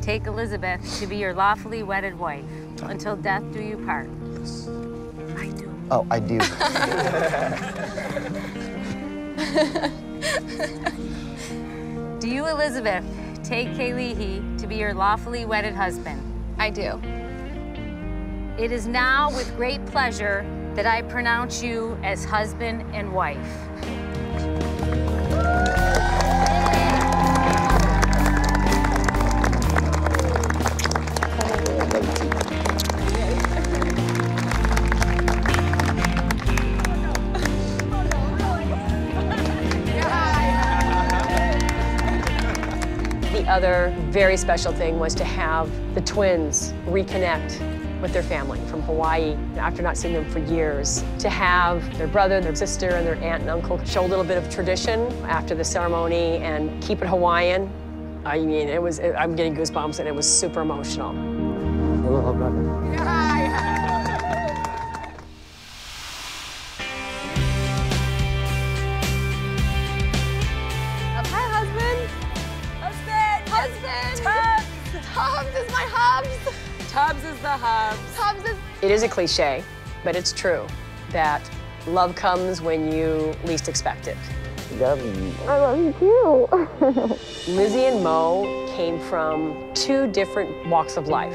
Take Elizabeth to be your lawfully wedded wife. Until death do you part. Yes. I do. Oh, I do. Do you, Elizabeth, take Kaylee He to be your lawfully wedded husband? I do. It is now with great pleasure that I pronounce you as husband and wife. The other very special thing was to have the twins reconnect with their family from Hawaii after not seeing them for years. To have their brother, their sister, and their aunt and uncle show a little bit of tradition after the ceremony and keep it Hawaiian. I mean, it was, I'm getting goosebumps, and it was super emotional. Hello, brother. Hi. Hubs is my hubs. Tubbs is the hubs. Tubbs is... It is a cliche, but it's true that love comes when you least expect it. Love you. I love you too. Lizzie and Moe came from two different walks of life.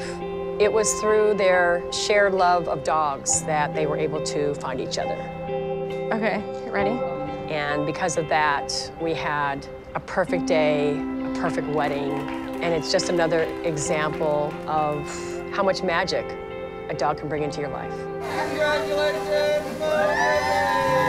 It was through their shared love of dogs that they were able to find each other. Okay, ready? And because of that, we had a perfect day, a perfect wedding. And it's just another example of how much magic a dog can bring into your life. Congratulations, Moe!